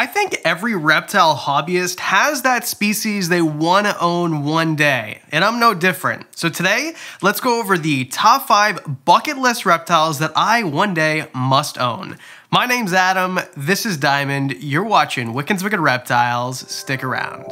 I think every reptile hobbyist has that species they want to own one day, and I'm no different. So today, let's go over the top 5 bucket list reptiles that I one day must own. My name's Adam, this is Diamond, you're watching Wickens Wicked Reptiles, stick around.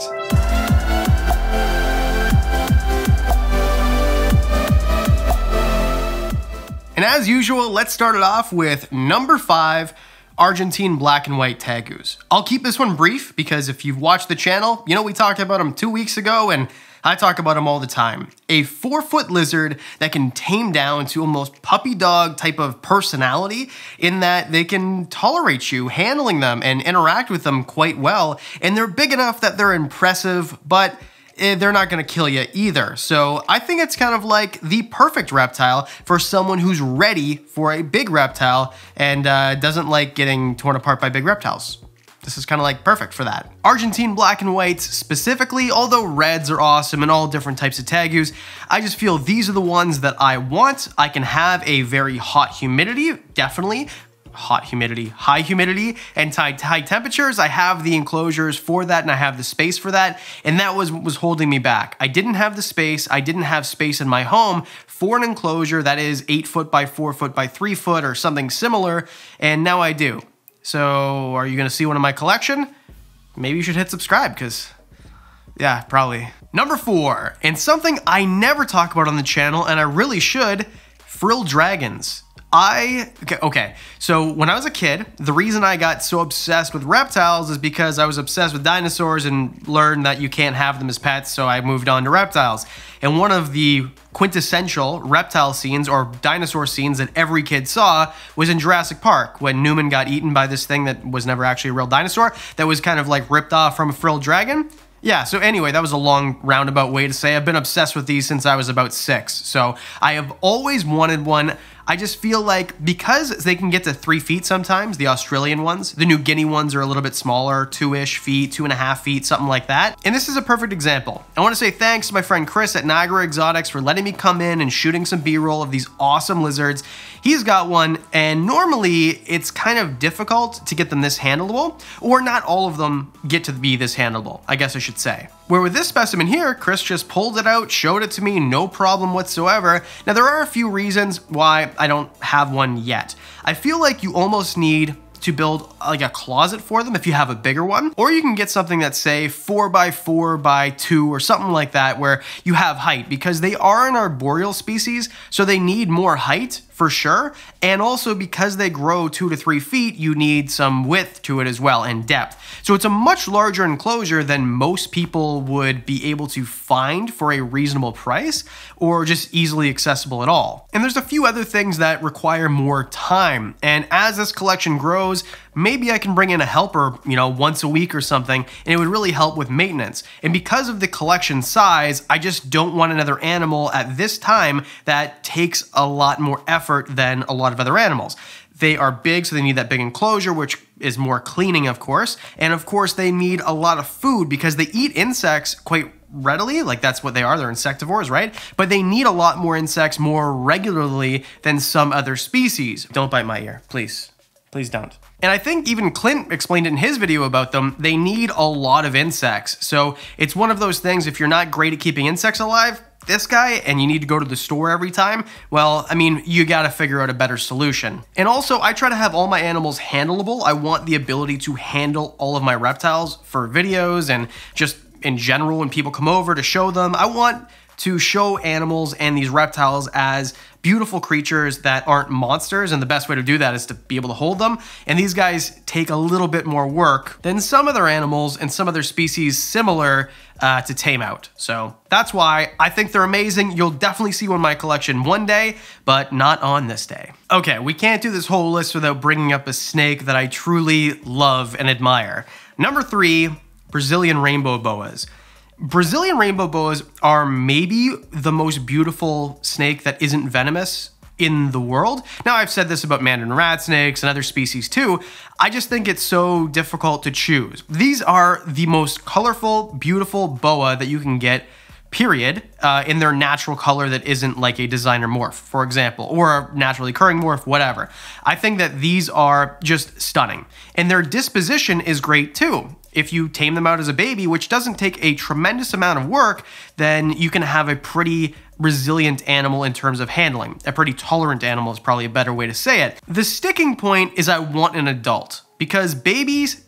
And as usual, let's start it off with number 5, Argentine black and white tegus. I'll keep this one brief because if you've watched the channel, you know we talked about them 2 weeks ago and I talk about them all the time. A 4-foot lizard that can tame down to almost puppy dog type of personality in that they can tolerate you handling them and interact with them quite well. And they're big enough that they're impressive, but they're not gonna kill you either. So I think it's kind of like the perfect reptile for someone who's ready for a big reptile and doesn't like getting torn apart by big reptiles. This is kind of like perfect for that. Argentine black and whites specifically, although reds are awesome and all different types of tegus, I just feel these are the ones that I want. I can have a very hot humidity, definitely. High humidity, and high temperatures. I have the enclosures for that and I have the space for that. And that was what was holding me back. I didn't have the space. I didn't have space in my home for an enclosure that is 8 foot by 4 foot by 3 foot or something similar. And now I do. So are you gonna see one in my collection? Maybe you should hit subscribe because yeah, probably. Number 4, and something I never talk about on the channel and I really should, frilled dragons. So when I was a kid, the reason I got so obsessed with reptiles is because I was obsessed with dinosaurs and learned that you can't have them as pets, so I moved on to reptiles. And one of the quintessential reptile scenes or dinosaur scenes that every kid saw was in Jurassic Park when Newman got eaten by this thing that was never actually a real dinosaur that was kind of like ripped off from a frilled dragon. Yeah, so anyway, that was a long roundabout way to say I've been obsessed with these since I was about 6. So I have always wanted one. I just feel like because they can get to 3 feet sometimes, the Australian ones, the New Guinea ones are a little bit smaller, 2-ish feet, 2.5 feet, something like that. And this is a perfect example. I want to say thanks to my friend Chris at Niagara Exotics for letting me come in and shooting some B-roll of these awesome lizards. He's got one, and normally it's kind of difficult to get them this handleable, or not all of them get to be this handleable, I guess I should say. Where with this specimen here, Chris just pulled it out, showed it to me, no problem whatsoever. Now there are a few reasons why I don't have one yet. I feel like you almost need to build like a closet for them if you have a bigger one, or you can get something that's say 4 by 4 by 2 or something like that where you have height because they are an arboreal species, so they need more height for sure. And also because they grow 2 to 3 feet, you need some width to it as well and depth. So it's a much larger enclosure than most people would be able to find for a reasonable price or just easily accessible at all. And there's a few other things that require more time. And as this collection grows, maybe I can bring in a helper, you know, once a week or something, and it would really help with maintenance. And because of the collection size, I just don't want another animal at this time that takes a lot more effort than a lot of other animals. They are big, so they need that big enclosure, which is more cleaning, of course. And of course, they need a lot of food because they eat insects quite readily, like that's what they are, they're insectivores, right? But they need a lot more insects more regularly than some other species. Don't bite my ear, please. Please don't. And I think even Clint explained in his video about them, they need a lot of insects. So it's one of those things, if you're not great at keeping insects alive, this guy, and you need to go to the store every time, well, I mean, you gotta figure out a better solution. And also, I try to have all my animals handleable. I want the ability to handle all of my reptiles for videos and just in general when people come over to show them. I want to show animals and these reptiles as beautiful creatures that aren't monsters, and the best way to do that is to be able to hold them. And these guys take a little bit more work than some other animals and some other species similar to tame out. So that's why I think they're amazing. You'll definitely see one in my collection one day, but not on this day. Okay, we can't do this whole list without bringing up a snake that I truly love and admire. Number 3, Brazilian rainbow boas. Brazilian rainbow boas are maybe the most beautiful snake that isn't venomous in the world. Now, I've said this about mandarin rat snakes and other species too. I just think it's so difficult to choose. These are the most colorful, beautiful boa that you can get period, in their natural color that isn't like a designer morph, for example, or a naturally occurring morph, whatever. I think that these are just stunning. And their disposition is great too. If you tame them out as a baby, which doesn't take a tremendous amount of work, then you can have a pretty resilient animal in terms of handling. A pretty tolerant animal is probably a better way to say it. The sticking point is I want an adult, because babies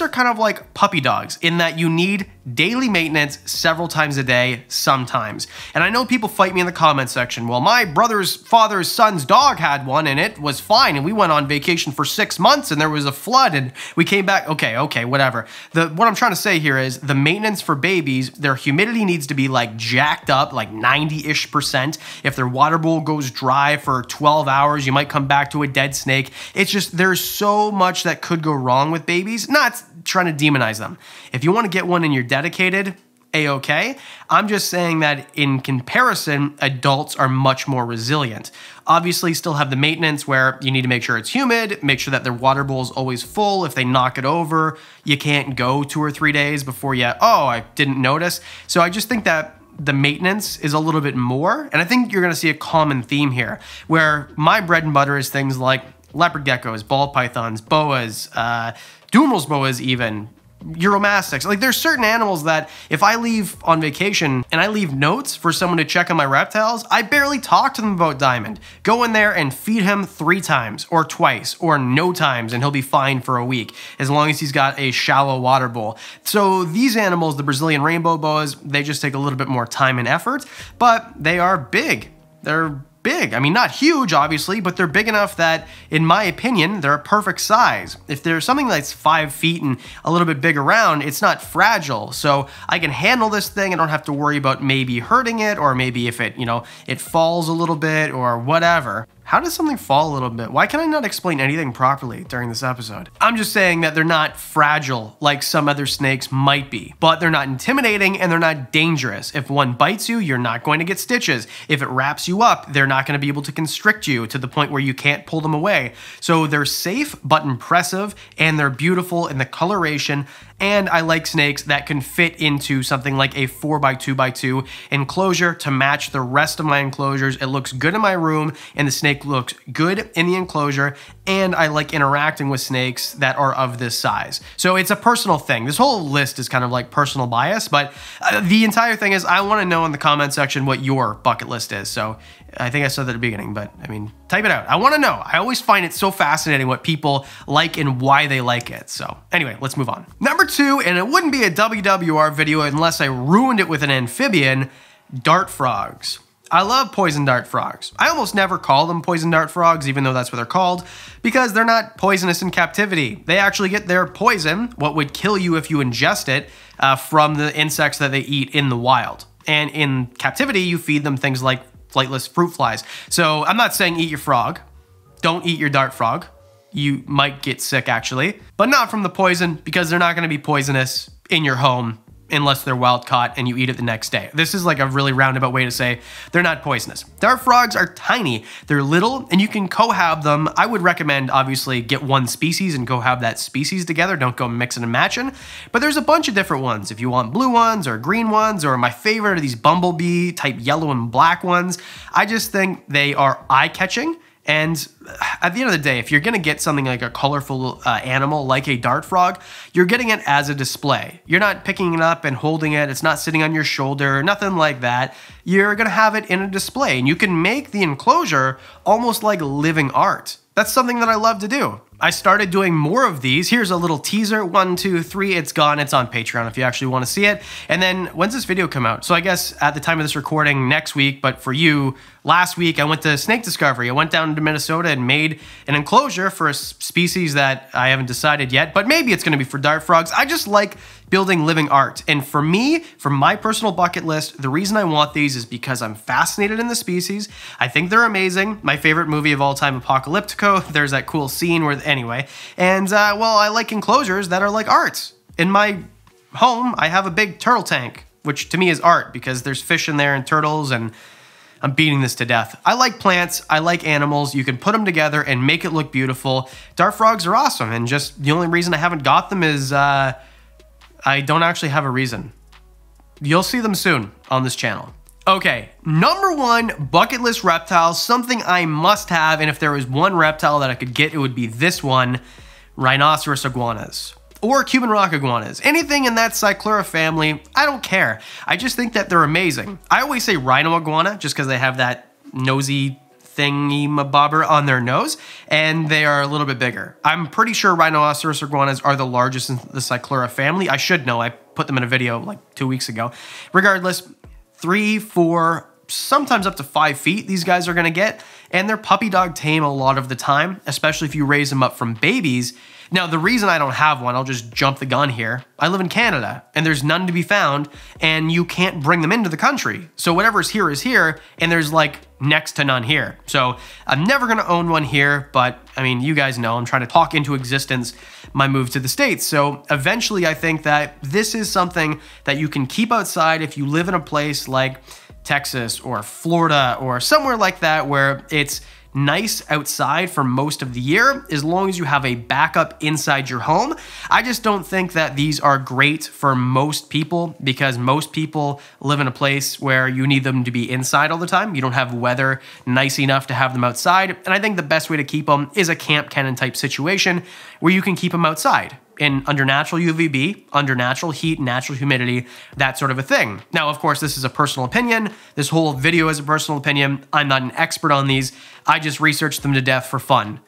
are kind of like puppy dogs in that you need daily maintenance several times a day sometimes. And I know people fight me in the comment section. Well, my brother's father's son's dog had one and it was fine and we went on vacation for 6 months and there was a flood and we came back. Okay, whatever. What I'm trying to say here is the maintenance for babies, their humidity needs to be like jacked up, like 90-ish%. If their water bowl goes dry for 12 hours, you might come back to a dead snake. It's just, there's so much that could go wrong with babies. Not trying to demonize them. If you want to get one and you're dedicated, A-okay. I'm just saying that in comparison, adults are much more resilient. Obviously, still have the maintenance where you need to make sure it's humid, make sure that their water bowl is always full. If they knock it over, you can't go 2 or 3 days before you, oh, I didn't notice. So I just think that the maintenance is a little bit more. And I think you're going to see a common theme here where my bread and butter is things like leopard geckos, ball pythons, boas, Dumeril's boas even, euromastics. Like there's certain animals that if I leave on vacation and I leave notes for someone to check on my reptiles, I barely talk to them about Diamond. Go in there and feed him 3 times or twice or no times and he'll be fine for a week as long as he's got a shallow water bowl. So these animals, the Brazilian rainbow boas, they just take a little bit more time and effort, but they are big. They're big. I mean, not huge, obviously, but they're big enough that, in my opinion, they're a perfect size. If there's something that's 5 feet and a little bit big around, it's not fragile. So I can handle this thing. I don't have to worry about maybe hurting it or maybe if it, you know, it falls a little bit or whatever. How does something fall a little bit? Why can I not explain anything properly during this episode? I'm just saying that they're not fragile like some other snakes might be, but they're not intimidating and they're not dangerous. If one bites you, you're not going to get stitches. If it wraps you up, they're not going to be able to constrict you to the point where you can't pull them away. So they're safe but impressive, and they're beautiful in the coloration. And I like snakes that can fit into something like a 4x2x2 enclosure to match the rest of my enclosures. It looks good in my room and the snake looks good in the enclosure. And I like interacting with snakes that are of this size. So it's a personal thing. This whole list is kind of like personal bias, but the entire thing is I want to know in the comment section what your bucket list is. So I think I said that at the beginning, but I mean, type it out. I want to know. I always find it so fascinating what people like and why they like it. So anyway, let's move on. Number 2, and it wouldn't be a WWR video unless I ruined it with an amphibian, dart frogs. I love poison dart frogs. I almost never call them poison dart frogs, even though that's what they're called, because they're not poisonous in captivity. They actually get their poison, what would kill you if you ingest it, from the insects that they eat in the wild. And in captivity, you feed them things like flightless fruit flies. So I'm not saying eat your frog. Don't eat your dart frog. You might get sick actually, but not from the poison because they're not gonna be poisonous in your home unless they're wild caught and you eat it the next day. This is like a really roundabout way to say they're not poisonous. Dart frogs are tiny, they're little, and you can cohab them. I would recommend obviously get one species and cohab that species together. Don't go mixing and matching, but there's a bunch of different ones. If you want blue ones or green ones, or my favorite are these bumblebee type yellow and black ones. I just think they are eye-catching. And at the end of the day, if you're going to get something like a colorful animal, like a dart frog, you're getting it as a display. You're not picking it up and holding it. It's not sitting on your shoulder, nothing like that. You're going to have it in a display, and you can make the enclosure almost like living art. That's something that I love to do. I started doing more of these. Here's a little teaser. 1, 2, 3, it's gone. It's on Patreon if you actually want to see it. And then when's this video come out? So I guess at the time of this recording next week, but for you, last week I went to Snake Discovery. I went down to Minnesota and made an enclosure for a species that I haven't decided yet, but maybe it's going to be for dart frogs. I just like building living art. And for me, from my personal bucket list, the reason I want these is because I'm fascinated in the species. I think they're amazing. My favorite movie of all time, Apocalypto, there's that cool scene where, anyway. And well, I like enclosures that are like art. In my home, I have a big turtle tank, which to me is art because there's fish in there and turtles, and I'm beating this to death. I like plants, I like animals. You can put them together and make it look beautiful. Dart frogs are awesome, and just the only reason I haven't got them is I don't actually have a reason. You'll see them soon on this channel. Okay, number one, bucket list reptiles, something I must have, and if there was one reptile that I could get, it would be this one, rhinoceros iguanas. Or Cuban rock iguanas, anything in that Cyclura family, I don't care. I just think that they're amazing. I always say rhino iguana just because they have that nosy thingy mabobber on their nose, and they are a little bit bigger. I'm pretty sure rhinoceros iguanas are the largest in the Cyclura family. I should know, I put them in a video like 2 weeks ago. Regardless, 3, 4, sometimes up to 5 feet these guys are gonna get, and they're puppy dog tame a lot of the time, especially if you raise them up from babies. Now, the reason I don't have one, I'll just jump the gun here. I live in Canada, and there's none to be found, and you can't bring them into the country. So whatever's here is here, and there's like next to none here. So I'm never gonna own one here, but I mean, you guys know I'm trying to talk into existence my move to the States. So eventually I think that this is something that you can keep outside if you live in a place like Texas or Florida or somewhere like that where it's nice outside for most of the year, as long as you have a backup inside your home. I just don't think that these are great for most people because most people live in a place where you need them to be inside all the time. You don't have weather nice enough to have them outside. And I think the best way to keep them is a Camp Cannon type situation where you can keep them outside in under natural UVB, under natural heat, natural humidity, that sort of a thing. Now, of course, this is a personal opinion. This whole video is a personal opinion. I'm not an expert on these. I just researched them to death for fun.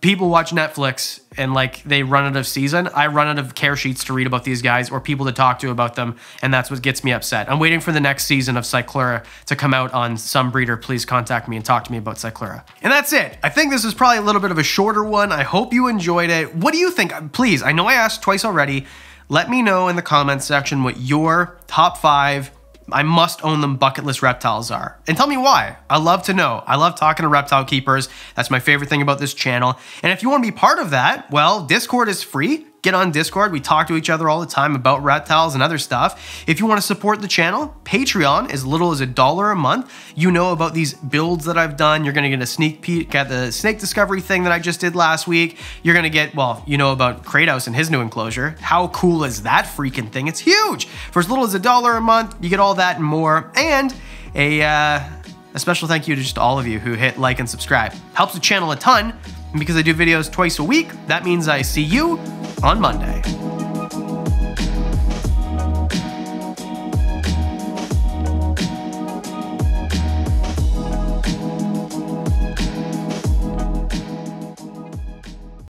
People watch Netflix and like they run out of season. I run out of care sheets to read about these guys or people to talk to about them, and that's what gets me upset. I'm waiting for the next season of Cyclura to come out on some breeder. Please contact me and talk to me about Cyclura. And that's it. I think this is probably a little bit of a shorter one. I hope you enjoyed it. What do you think? Please, I know I asked twice already. Let me know in the comments section what your top 5 I must own them bucket list reptiles are. And tell me why. I love to know. I love talking to reptile keepers. That's my favorite thing about this channel. And if you want to be part of that, well, Discord is free. Get on Discord. We talk to each other all the time about reptiles and other stuff. If you want to support the channel, Patreon, as little as $1 a month. You know about these builds that I've done. You're going to get a sneak peek at the snake discovery thing that I just did last week. You're going to get, well, you know about Kratos and his new enclosure. How cool is that freaking thing? It's huge. For as little as $1 a month, you get all that and more. And a special thank you to just all of you who hit like and subscribe. Helps the channel a ton. And because I do videos twice a week, that means I see you on Monday.